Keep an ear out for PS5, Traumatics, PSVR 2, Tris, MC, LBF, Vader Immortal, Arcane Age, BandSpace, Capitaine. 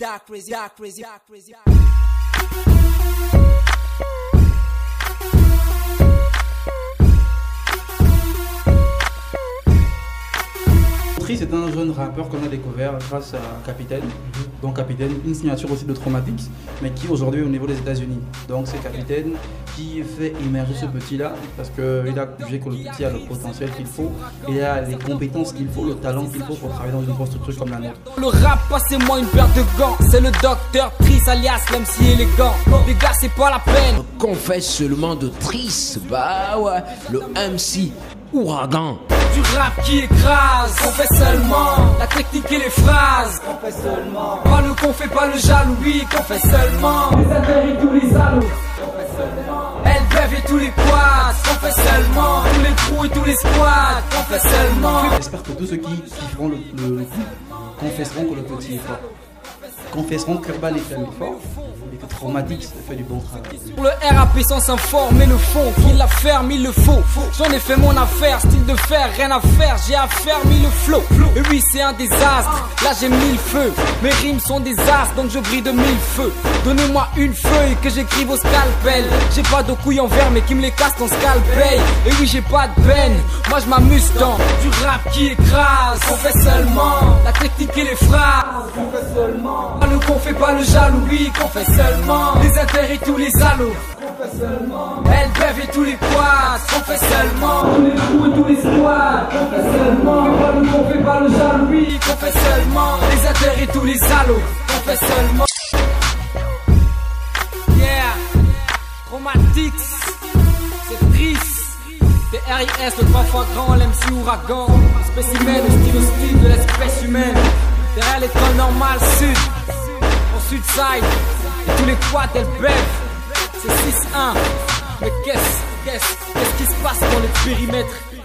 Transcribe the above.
Dark crazy. Tris est un jeune rappeur qu'on a découvert grâce à Capitaine, donc Capitaine, une signature aussi de Traumatics, mais qui aujourd'hui est au niveau des États-Unis. Donc c'est Capitaine qui fait émerger ce petit-là parce qu'il a jugé que le petit a le potentiel qu'il faut, il a les compétences qu'il faut, le talent qu'il faut pour travailler dans une grosse structure comme la nôtre. Le rap, passez-moi une paire de gants, c'est le docteur Tris alias l'MC élégant. Les gars, c'est pas la peine. Qu'on fait seulement de Tris, bah ouais, le MC ouragan. Du rap qui écrase, qu'on fait seulement la technique et les phrases, qu'on fait seulement pas le qu'on fait, pas le jaloux, oui, qu'on fait seulement les adhérents et tous les salauds, qu'on fait seulement LBF et tous les quads, qu'on fait seulement tous les trous et tous les squads, qu'on fait seulement. J'espère que tous ceux qui feront le coup confesseront que le petit est fort, confesseront qu'Urban est tellement fort et que Traumatics fait du bon travail. Pour le RAP sans s'informer le fond, qu'il la ferme, il le faut. J'en ai fait mon affaire, style de fer, rien à faire, j'ai à faire mis le flow. Et oui, c'est un désastre, là j'ai mille feux. Mes rimes sont des as, donc je brille de mille feux. Donnez-moi une feuille que j'écrive au scalpel. J'ai pas de couilles en verre, mais qui me les casse ton scalpel. Et oui, j'ai pas de peine, moi je m'amuse dans du rap qui écrase. On fait seulement la technique et les phrases, on fait seulement pas le qu'on fait, pas le jaloux, oui, qu'on fait seulement les intérêts et tous les salauds, qu'on fait seulement LBF et tous les quads, qu'on fait seulement tous les trous et tous les squads, qu'on fait seulement pas le qu'on fait, pas le jaloux, oui, qu'on fait seulement les intérêts et tous les salauds, qu'on fait seulement. Yeah, Traumatics, c'est Tris, TRIS, le 3 fois grand, l'MC ouragan, spécimen, le style hostile de l'espèce humaine. Derrière l'école normale sud, en sud side, et tous les quads LBF, c'est 6-1. Mais qu'est-ce qui se passe dans les périmètres?